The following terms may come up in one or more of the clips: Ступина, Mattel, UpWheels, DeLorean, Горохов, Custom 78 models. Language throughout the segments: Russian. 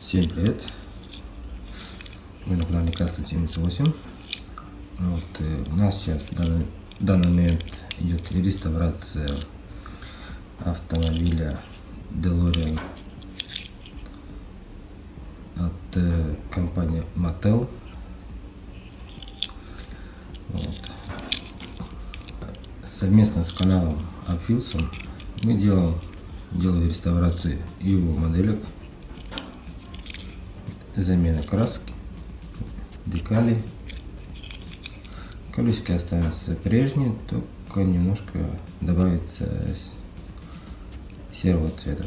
7 лет. Мы на канале Custom 78. Вот, у нас сейчас в данный момент идет реставрация автомобиля DeLorean от компании Mattel. Вот. Совместно с каналом UpWheels мы делали реставрацию его моделек, замена краски, декали. Колесики останутся прежние, только немножко добавится серого цвета.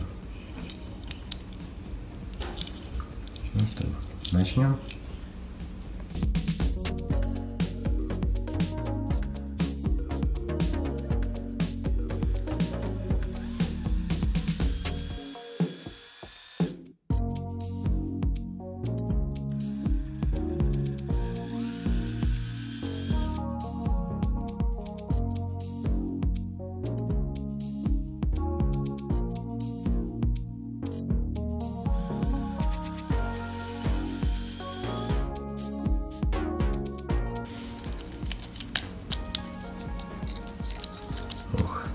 Ну что, начнем.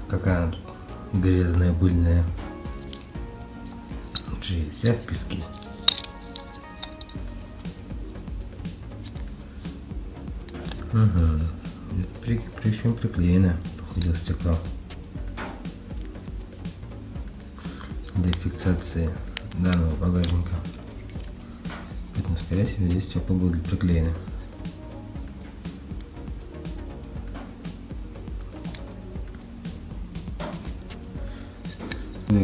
Какая тут грязная, пыльная. Лучше взять в песке. Угу. Причем приклеено, походил стекло. Для фиксации данного багажника. Поэтому, скорее всего, здесь стекло будет приклеено.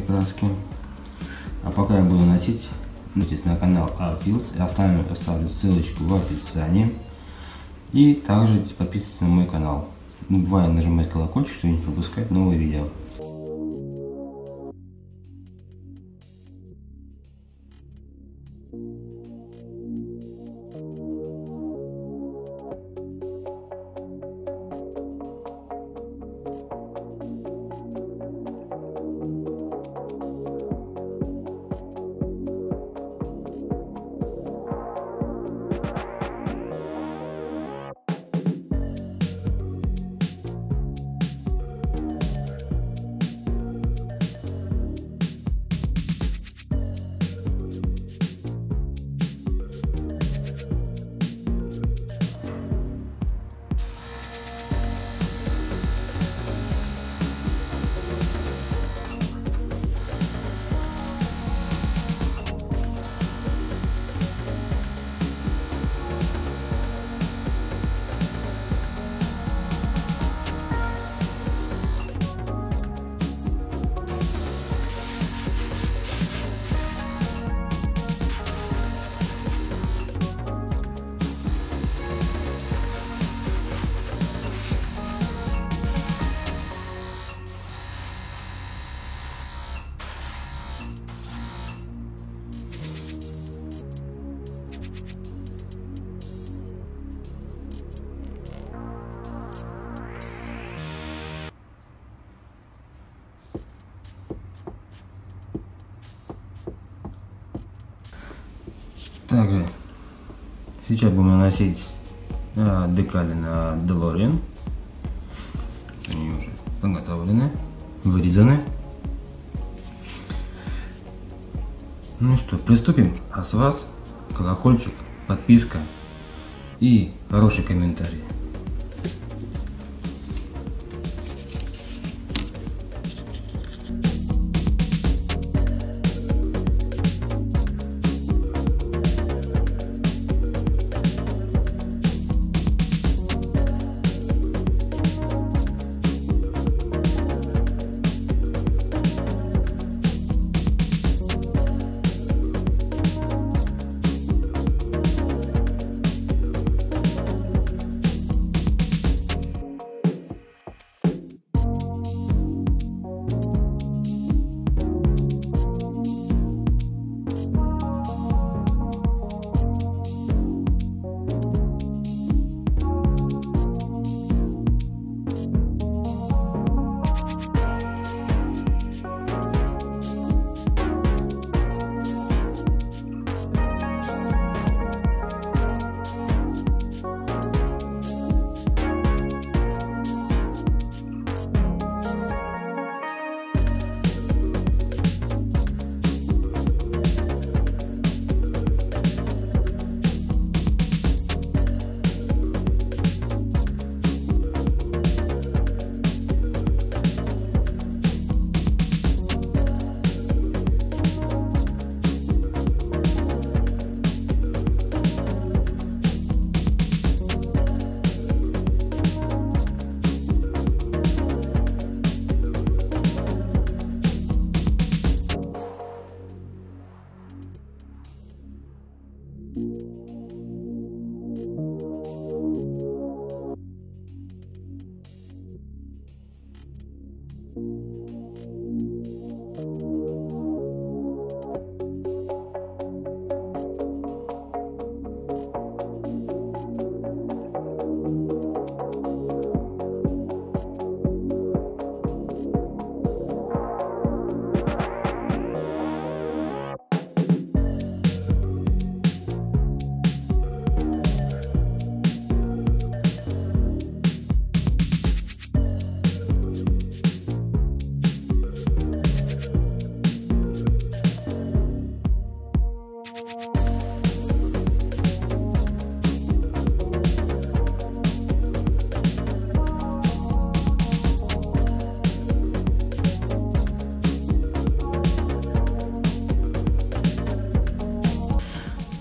Краски. А пока я буду носить, подписывайтесь на канал UpWheels, я оставлю ссылочку в описании, и также подписывайтесь на мой канал, не забывая нажимать колокольчик, чтобы не пропускать новые видео. Также сейчас будем наносить декали на DeLorean. Они уже подготовлены, вырезаны. Ну что, приступим. А с вас колокольчик, подписка и хороший комментарий.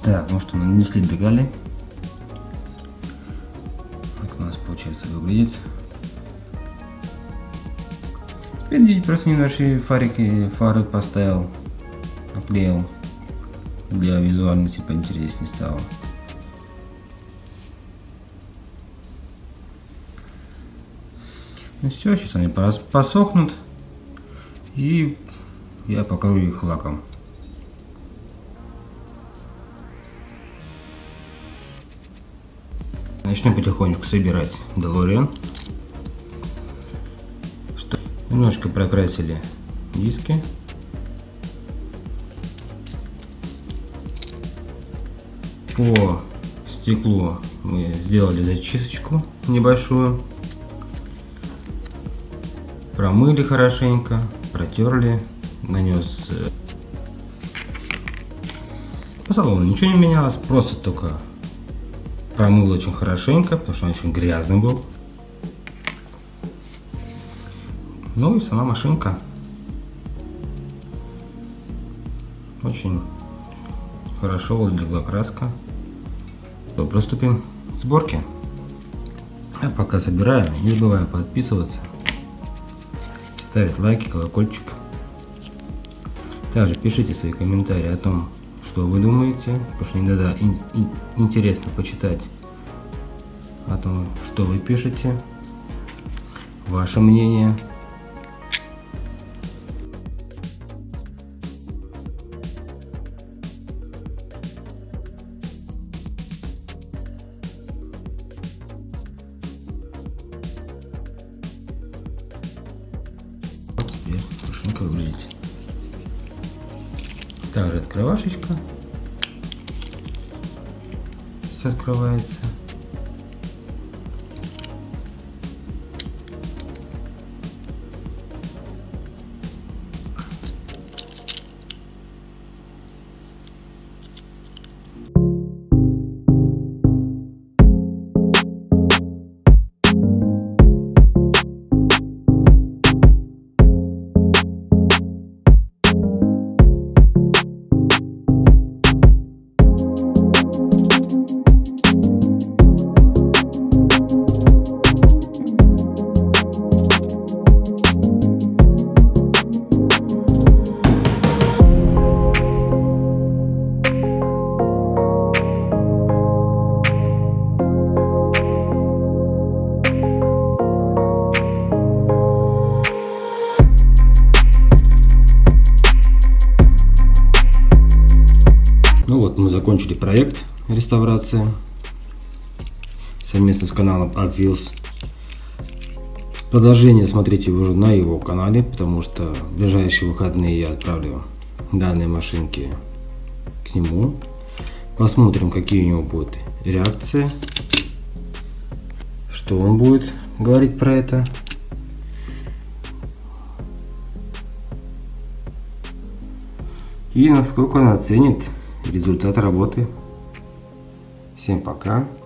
Так, ну что, нанесли детали. Так у нас получается выглядит. Теперь здесь просто небольшие фарики, фары поставил, наклеил. Для визуальности поинтереснее стало. Ну все, сейчас они посохнут. И я покрою их лаком. Начнем потихонечку собирать DeLorean. Немножко прокрасили диски. По стеклу мы сделали зачисточку небольшую. Промыли хорошенько, протерли, нанес. По салону ничего не менялось, просто только промыл очень хорошенько, потому что он очень грязный был. Ну и сама машинка очень хорошо вылегла краска. Приступим к сборке. Я пока собираю, не забываю подписываться, ставить лайки, колокольчик. Также пишите свои комментарии о том, что вы думаете, потому что иногда интересно почитать о том, что вы пишете, ваше мнение. Вот теперь машинка выглядит. Также открывашечка все открывается. Мы закончили проект реставрации совместно с каналом UpWheels. Продолжение смотрите уже на его канале, потому что в ближайшие выходные я отправлю данные машинки к нему. Посмотрим, какие у него будут реакции, что он будет говорить про это. И насколько он оценит результат работы. Всем пока.